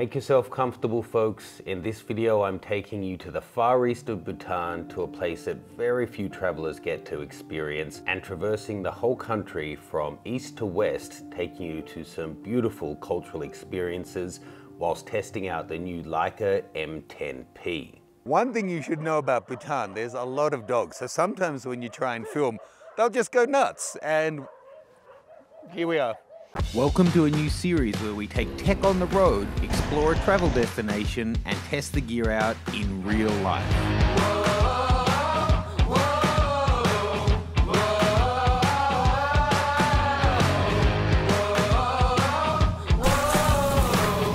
Make yourself comfortable, folks. In this video, I'm taking you to the far east of Bhutan, to a place that very few travelers get to experience, and traversing the whole country from east to west, taking you to some beautiful cultural experiences whilst testing out the new Leica M10P. One thing you should know about Bhutan, there's a lot of dogs. So sometimes when you try and film, they'll just go nuts, and here we are. Welcome to a new series where we take tech on the road, explore a travel destination, and test the gear out in real life. Whoa, whoa, whoa, whoa,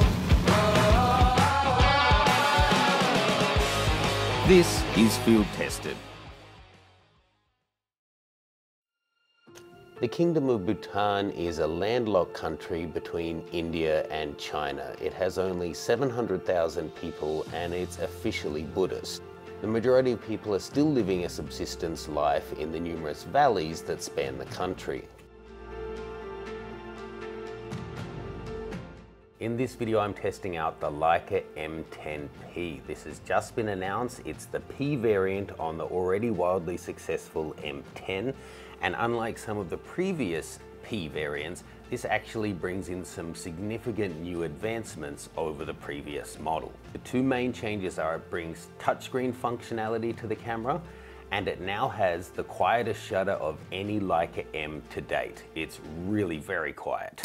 whoa. This is Field Tested. The Kingdom of Bhutan is a landlocked country between India and China. It has only 700,000 people and it's officially Buddhist. The majority of people are still living a subsistence life in the numerous valleys that span the country. In this video, I'm testing out the Leica M10P. This has just been announced. It's the P variant on the already wildly successful M10. And unlike some of the previous P variants, this actually brings in some significant new advancements over the previous model. The two main changes are it brings touchscreen functionality to the camera, and it now has the quietest shutter of any Leica M to date. It's really very quiet.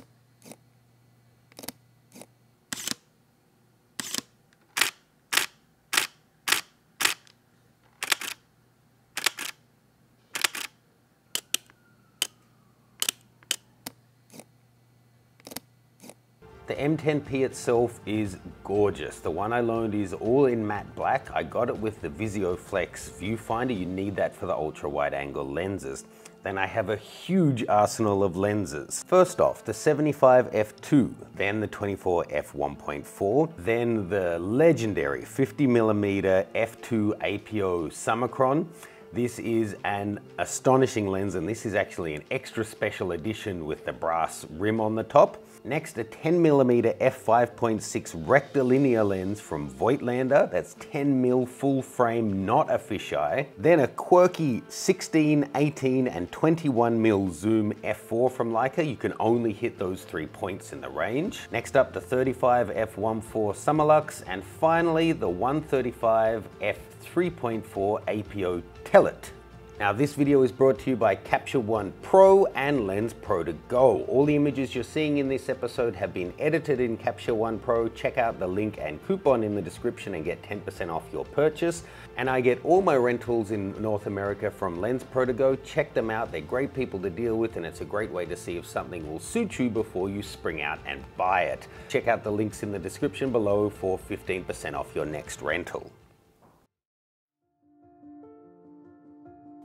The M10P itself is gorgeous. The one I loaned is all in matte black. I got it with the Visoflex viewfinder. You need that for the ultra wide angle lenses. Then I have a huge arsenal of lenses. First off, the 75f2, then the 24f1.4, then the legendary 50mm f2 APO Summicron. This is an astonishing lens, and this is actually an extra special edition with the brass rim on the top. Next, a 10mm f5.6 rectilinear lens from Voigtlander. That's 10mm full frame, not a fisheye. Then a quirky 16, 18 and 21mm zoom f4 from Leica. You can only hit those 3 points in the range. Next up, the 35 f1.4 Summilux, and finally the 135 f3.4 APO Tellet. Now, this video is brought to you by Capture One Pro and Lens Pro to Go. All the images you're seeing in this episode have been edited in Capture One Pro. Check out the link and coupon in the description and get 10% off your purchase. And I get all my rentals in North America from Lens Pro to Go. Check them out. They're great people to deal with, and it's a great way to see if something will suit you before you spring out and buy it. Check out the links in the description below for 15% off your next rental.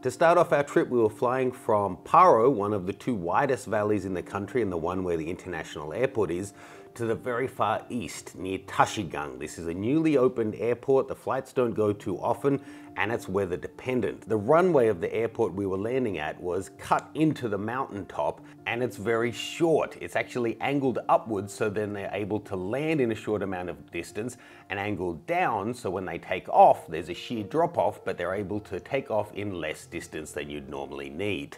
To start off our trip, we were flying from Paro, one of the two widest valleys in the country and the one where the international airport is, to the very far east near Tashigang. This is a newly opened airport. The flights don't go too often and it's weather dependent. The runway of the airport we were landing at was cut into the mountaintop, and it's very short. It's actually angled upwards, so then they're able to land in a short amount of distance, and angled down, so when they take off there's a sheer drop off, but they're able to take off in less distance than you'd normally need.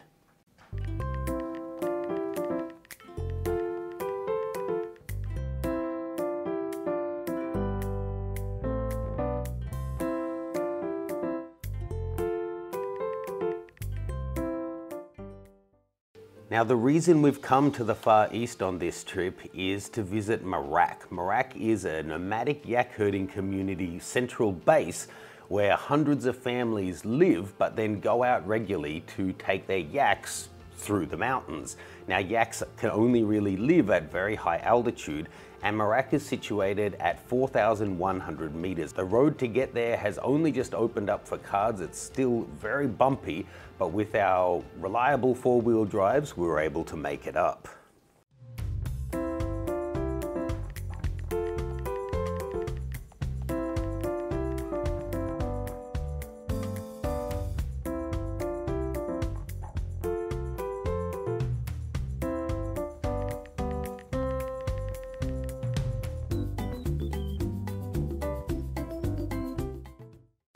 Now, the reason we've come to the Far East on this trip is to visit Merak. Merak is a nomadic yak herding community central base where hundreds of families live, but then go out regularly to take their yaks through the mountains. Now, yaks can only really live at very high altitude, and Merak is situated at 4,100 meters. The road to get there has only just opened up for cars. It's still very bumpy, but with our reliable four-wheel drives, we were able to make it up.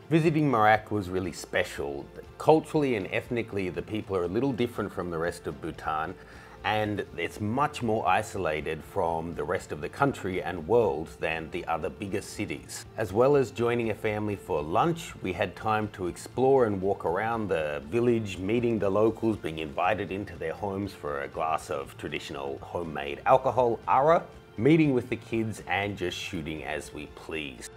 Visiting Merak was really special. Culturally and ethnically, the people are a little different from the rest of Bhutan, and it's much more isolated from the rest of the country and world than the other bigger cities. As well as joining a family for lunch, we had time to explore and walk around the village, meeting the locals, being invited into their homes for a glass of traditional homemade alcohol, ara, meeting with the kids and just shooting as we please.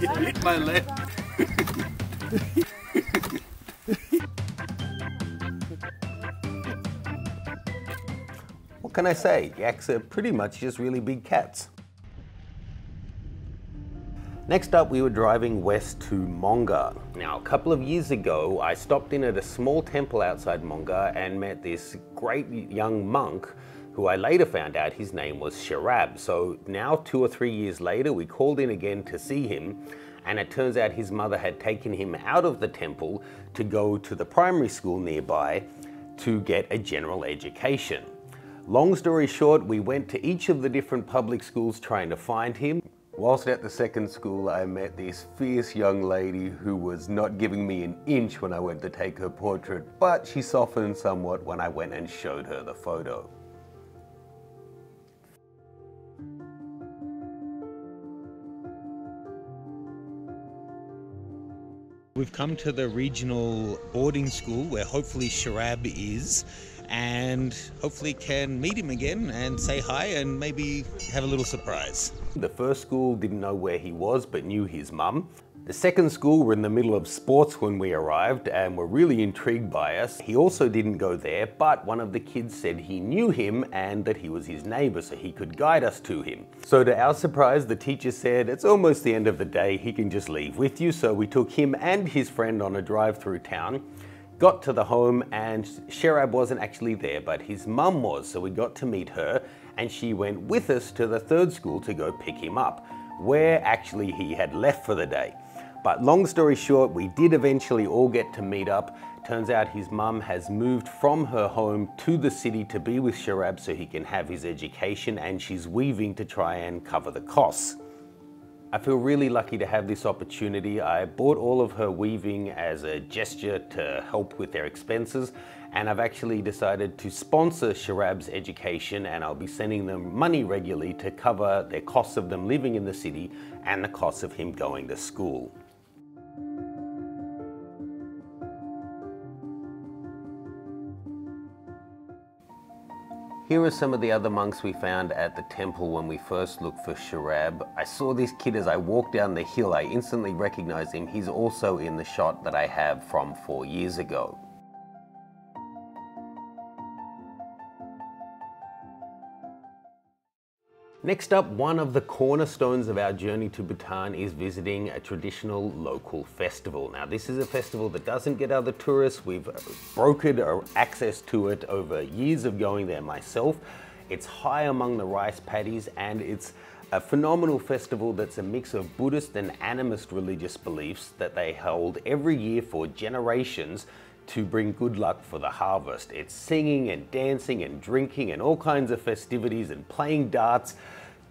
You hit my leg. What can I say? Yaks are pretty much just really big cats. Next up, we were driving west to Mongar. Now, a couple of years ago, I stopped in at a small temple outside Mongar and met this great young monk who I later found out his name was Sherab. So now 2 or 3 years later, we called in again to see him, and it turns out his mother had taken him out of the temple to go to the primary school nearby to get a general education. Long story short, we went to each of the different public schools trying to find him. Whilst at the second school, I met this fierce young lady who was not giving me an inch when I went to take her portrait, but she softened somewhat when I went and showed her the photo. We've come to the regional boarding school where hopefully Sherab is, and hopefully can meet him again and say hi and maybe have a little surprise. The first school didn't know where he was but knew his mum. The second school were in the middle of sports when we arrived and were really intrigued by us. He also didn't go there, but one of the kids said he knew him and that he was his neighbour so he could guide us to him. So to our surprise, the teacher said it's almost the end of the day, he can just leave with you. So we took him and his friend on a drive through town, got to the home, and Sherab wasn't actually there but his mum was, so we got to meet her and she went with us to the third school to go pick him up, where actually he had left for the day. But long story short, we did eventually all get to meet up. Turns out his mum has moved from her home to the city to be with Sherab so he can have his education, and she's weaving to try and cover the costs. I feel really lucky to have this opportunity. I bought all of her weaving as a gesture to help with their expenses, and I've actually decided to sponsor Sherab's education, and I'll be sending them money regularly to cover their costs of them living in the city and the costs of him going to school. Here are some of the other monks we found at the temple when we first looked for Sherab. I saw this kid as I walked down the hill. I instantly recognized him. He's also in the shot that I have from 4 years ago. Next up, one of the cornerstones of our journey to Bhutan is visiting a traditional local festival. Now, this is a festival that doesn't get other tourists. We've brokered access to it over years of going there myself. It's high among the rice paddies, and it's a phenomenal festival that's a mix of Buddhist and animist religious beliefs that they hold every year for generations to bring good luck for the harvest. It's singing and dancing and drinking and all kinds of festivities and playing darts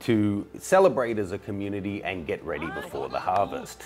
to celebrate as a community and get ready before the harvest.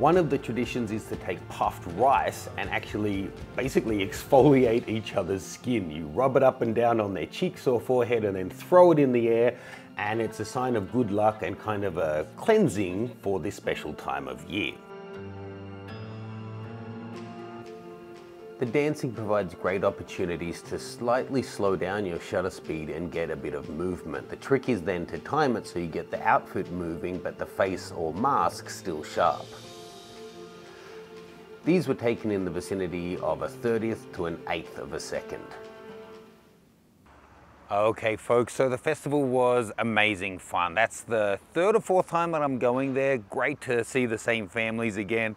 One of the traditions is to take puffed rice and actually basically exfoliate each other's skin. You rub it up and down on their cheeks or forehead and then throw it in the air, and it's a sign of good luck and kind of a cleansing for this special time of year. The dancing provides great opportunities to slightly slow down your shutter speed and get a bit of movement. The trick is then to time it so you get the outfit moving but the face or mask still sharp. These were taken in the vicinity of 1/30th to 1/8th of a second. Okay folks, so the festival was amazing fun. That's the third or fourth time that I'm going there. Great to see the same families again.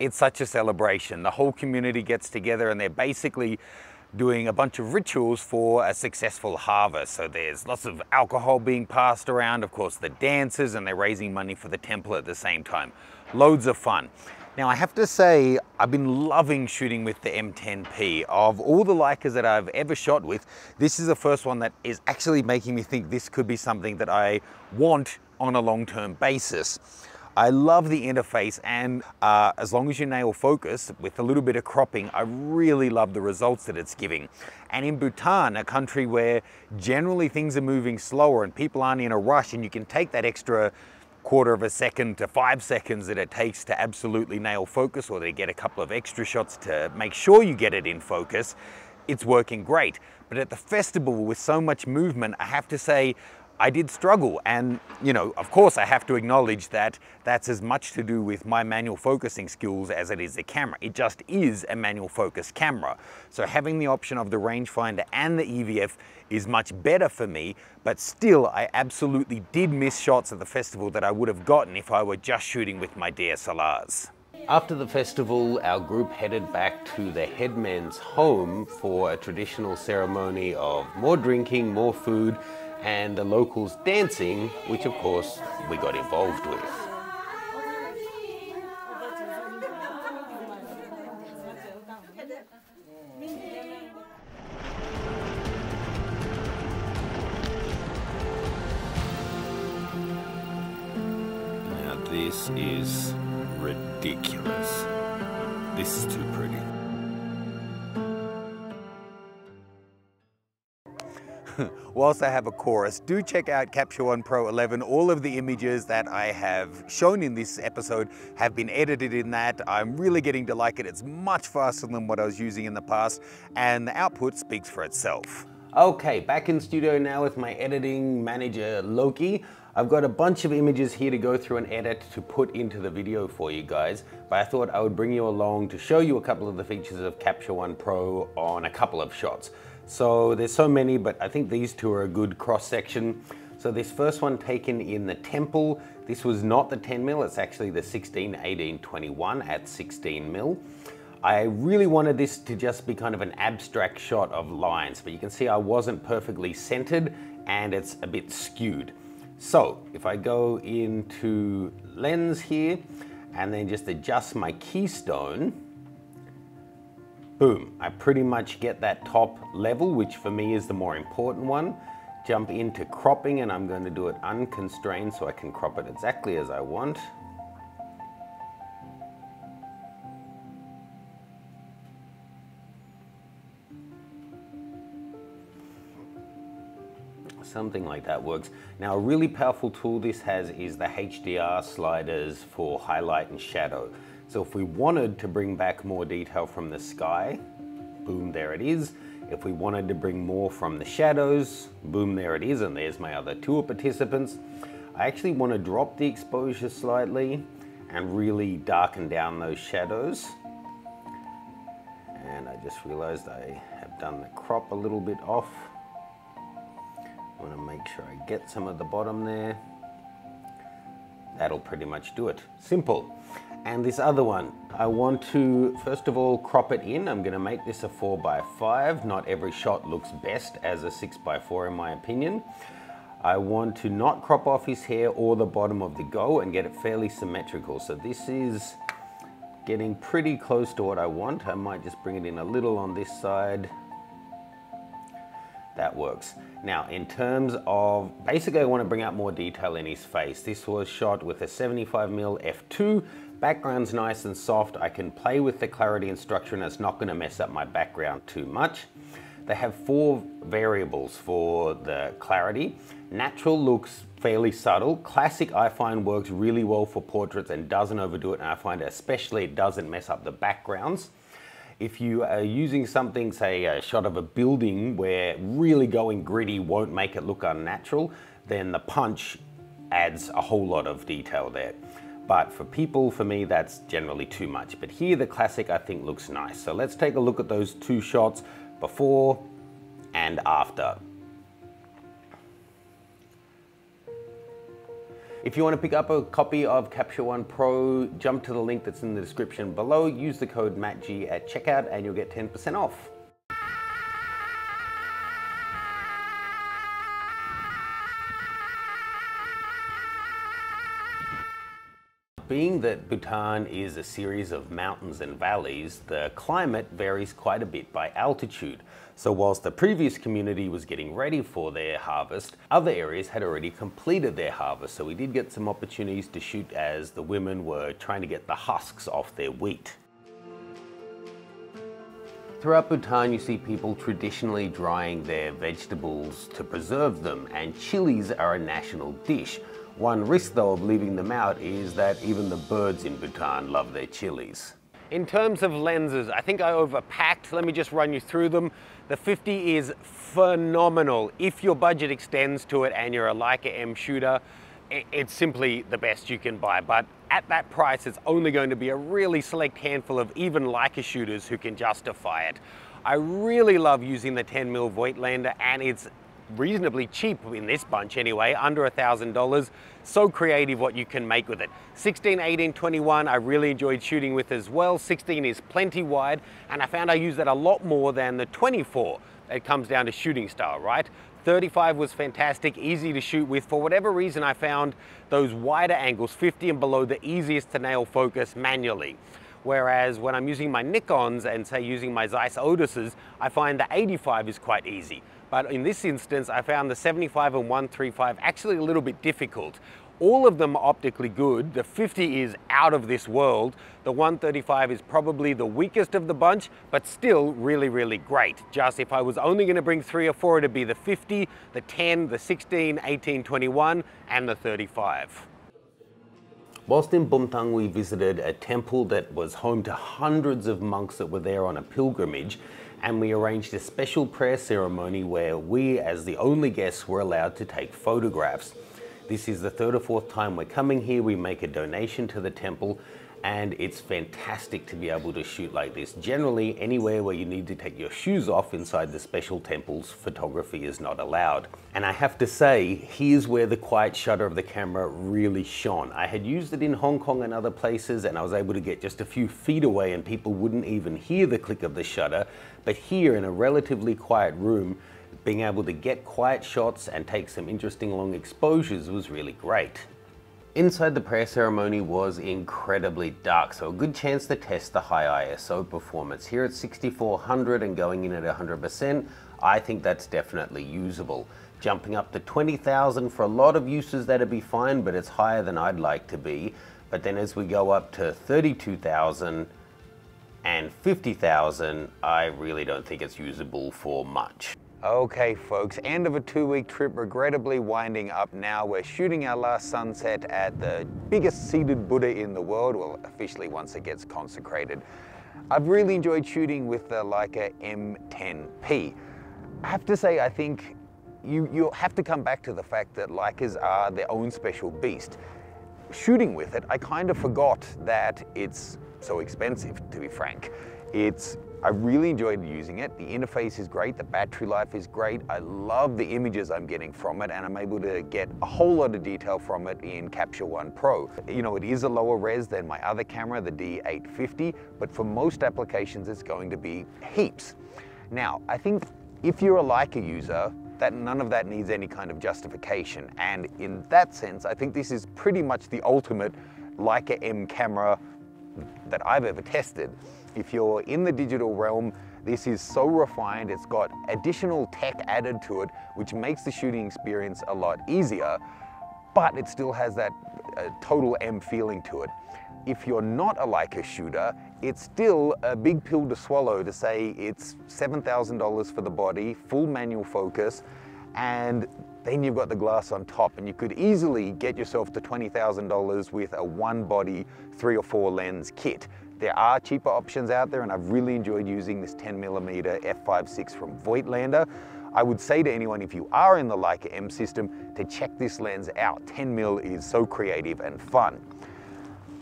It's such a celebration. The whole community gets together and they're basically doing a bunch of rituals for a successful harvest. So there's lots of alcohol being passed around, of course the dances, and they're raising money for the temple at the same time. Loads of fun. Now I have to say, I've been loving shooting with the M10P. Of all the Leicas that I've ever shot with, this is the first one that is actually making me think this could be something that I want on a long-term basis. I love the interface, and as long as you nail focus with a little bit of cropping, I really love the results that it's giving. And in Bhutan, a country where generally things are moving slower and people aren't in a rush, and you can take that extra quarter of a second to 5 seconds that it takes to absolutely nail focus, or they get a couple of extra shots to make sure you get it in focus, it's working great. But at the festival with so much movement, I have to say I did struggle, and you know, of course I have to acknowledge that that's as much to do with my manual focusing skills as it is the camera. It just is a manual focus camera. So having the option of the rangefinder and the EVF is much better for me, but still I absolutely did miss shots at the festival that I would have gotten if I were just shooting with my DSLRs. After the festival, our group headed back to the headman's home for a traditional ceremony of more drinking, more food, and the locals dancing, which of course we got involved with. Now this is ridiculous. This is too pretty. Whilst I have a chorus, do check out Capture One Pro 11. All of the images that I have shown in this episode have been edited in that. I'm really getting to like it. It's much faster than what I was using in the past, and the output speaks for itself. Okay, back in studio now with my editing manager, Loki. I've got a bunch of images here to go through and edit to put into the video for you guys, but I thought I would bring you along to show you a couple of the features of Capture One Pro on a couple of shots. So there's so many, but I think these two are a good cross-section. So this first one taken in the temple, this was not the 10 mil, it's actually the 16, 18, 21 at 16 mil. I really wanted this to just be kind of an abstract shot of lines, but you can see I wasn't perfectly centered and it's a bit skewed. So if I go into lens here and then just adjust my keystone, boom, I pretty much get that top level, which for me is the more important one. Jump into cropping, and I'm going to do it unconstrained so I can crop it exactly as I want. Something like that works. Now a really powerful tool this has is the HDR sliders for highlight and shadow. So if we wanted to bring back more detail from the sky, boom, there it is. If we wanted to bring more from the shadows, boom, there it is, and there's my other tour participants. I actually want to drop the exposure slightly and really darken down those shadows. And I just realized I have done the crop a little bit off. I want to make sure I get some of the bottom there. That'll pretty much do it. Simple. And this other one, I want to first of all crop it in. I'm going to make this a 4x5. Not every shot looks best as a 6x4 in my opinion. I want to not crop off his hair or the bottom of the go and get it fairly symmetrical. So this is getting pretty close to what I want. I might just bring it in a little on this side. That works. Now in terms of, basically I want to bring out more detail in his face. This was shot with a 75mm f2. Background's nice and soft. I can play with the clarity and structure and it's not going to mess up my background too much. They have 4 variables for the clarity. Natural looks fairly subtle. Classic I find works really well for portraits and doesn't overdo it, and I find especially it doesn't mess up the backgrounds. If you are using something, say a shot of a building where really going gritty won't make it look unnatural, then the punch adds a whole lot of detail there. But for people, for me, that's generally too much. But here the classic I think looks nice. So let's take a look at those two shots, before and after. If you want to pick up a copy of Capture One Pro, jump to the link that's in the description below, use the code MATTG at checkout and you'll get 10% off. Being that Bhutan is a series of mountains and valleys, the climate varies quite a bit by altitude. So whilst the previous community was getting ready for their harvest, other areas had already completed their harvest. So we did get some opportunities to shoot as the women were trying to get the husks off their wheat. Throughout Bhutan, you see people traditionally drying their vegetables to preserve them, and chilies are a national dish. One risk though of leaving them out is that even the birds in Bhutan love their chilies. In terms of lenses, I think I overpacked. Let me just run you through them. The 50 is phenomenal. If your budget extends to it and you're a Leica M shooter, it's simply the best you can buy. But at that price, it's only going to be a really select handful of even Leica shooters who can justify it. I really love using the 10mm Voigtlander, and it's reasonably cheap in this bunch anyway, under $1,000. So creative what you can make with it. 16, 18, 21 I really enjoyed shooting with as well. 16 is plenty wide, and I found I use that a lot more than the 24. It comes down to shooting style, right? 35 was fantastic, easy to shoot with. For whatever reason, I found those wider angles, 50 and below, the easiest to nail focus manually. Whereas when I'm using my Nikons and say using my Zeiss Otuses, I find the 85 is quite easy. But in this instance, I found the 75 and 135 actually a little bit difficult. All of them are optically good. The 50 is out of this world. The 135 is probably the weakest of the bunch, but still really, really great. Just if I was only going to bring 3 or 4, it'd be the 50, the 10, the 16, 18, 21, and the 35. Whilst in Bumthang, we visited a temple that was home to hundreds of monks that were there on a pilgrimage, and we arranged a special prayer ceremony where we, as the only guests, were allowed to take photographs. This is the 3rd or 4th time we're coming here. We make a donation to the temple, and it's fantastic to be able to shoot like this. Generally, anywhere where you need to take your shoes off inside the special temples, photography is not allowed. And I have to say, here's where the quiet shutter of the camera really shone. I had used it in Hong Kong and other places, and I was able to get just a few feet away and people wouldn't even hear the click of the shutter. But here in a relatively quiet room, being able to get quiet shots and take some interesting long exposures was really great. Inside the prayer ceremony was incredibly dark, so a good chance to test the high ISO performance. Here at 6400 and going in at 100%, I think that's definitely usable. Jumping up to 20,000 for a lot of uses, that'd be fine, but it's higher than I'd like to be. But then as we go up to 32,000 and 50,000, I really don't think it's usable for much. Okay folks, end of a 2-week trip, regrettably winding up now. We're shooting our last sunset at the biggest seated Buddha in the world, well, officially once it gets consecrated. I've really enjoyed shooting with the Leica M10P. I have to say, I think you have to come back to the fact that Leicas are their own special beast. Shooting with it, I kind of forgot that it's so expensive, to be frank. I really enjoyed using it. The interface is great, the battery life is great. I love the images I'm getting from it, and I'm able to get a whole lot of detail from it in Capture One Pro. You know, it is a lower res than my other camera, the D850, but for most applications, it's going to be heaps. Now, I think if you're a Leica user, that none of that needs any kind of justification. And in that sense, I think this is pretty much the ultimate Leica M camera that I've ever tested. If you're in the digital realm, this is so refined. It's got additional tech added to it, which makes the shooting experience a lot easier, but it still has that total M feeling to it. If you're not a Leica shooter, it's still a big pill to swallow to say it's $7,000 for the body, full manual focus, and then you've got the glass on top, and you could easily get yourself to $20,000 with a one-body, 3 or 4 lens kit. There are cheaper options out there, and I've really enjoyed using this 10mm f/5.6 from Voigtlander. I would say to anyone, if you are in the Leica M system, to check this lens out. 10mm is so creative and fun.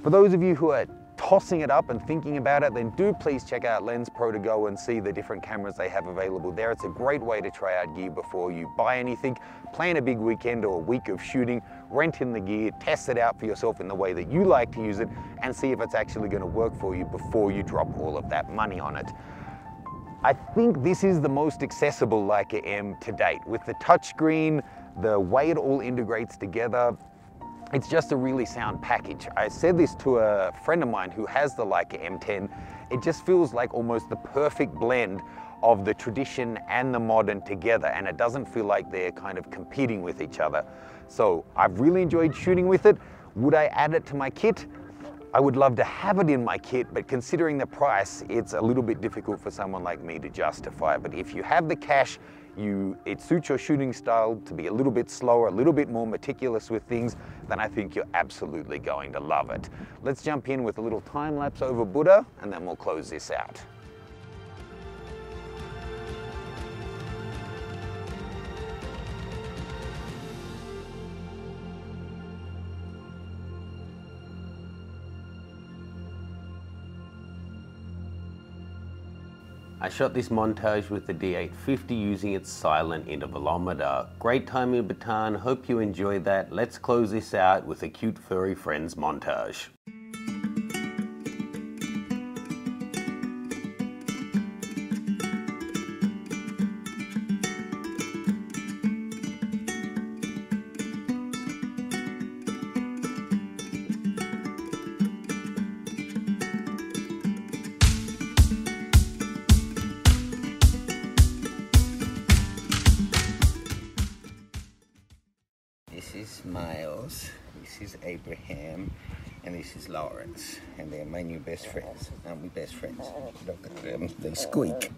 For those of you who are tossing it up and thinking about it, then do please check out Lens Pro to Go and see the different cameras they have available there. It's a great way to try out gear before you buy anything. Plan a big weekend or a week of shooting, rent in the gear, test it out for yourself in the way that you like to use it, and see if it's actually going to work for you before you drop all of that money on it. I think this is the most accessible Leica M to date. With the touchscreen, the way it all integrates together, it's just a really sound package. I said this to a friend of mine who has the Leica M10. It just feels like almost the perfect blend of the tradition and the modern together, and it doesn't feel like they're kind of competing with each other. So I've really enjoyed shooting with it. Would I add it to my kit? I would love to have it in my kit, but considering the price, it's a little bit difficult for someone like me to justify. But if you have the cash, it suits your shooting style to be a little bit slower, a little bit more meticulous with things, then I think you're absolutely going to love it. Let's jump in with a little time lapse over Buddha, and then we'll close this out. I shot this montage with the D850 using its silent intervalometer. Great time in Bhutan, hope you enjoyed that. Let's close this out with a cute furry friends montage. And they're my new best friends. Aren't we best friends? Look at them, they squeak.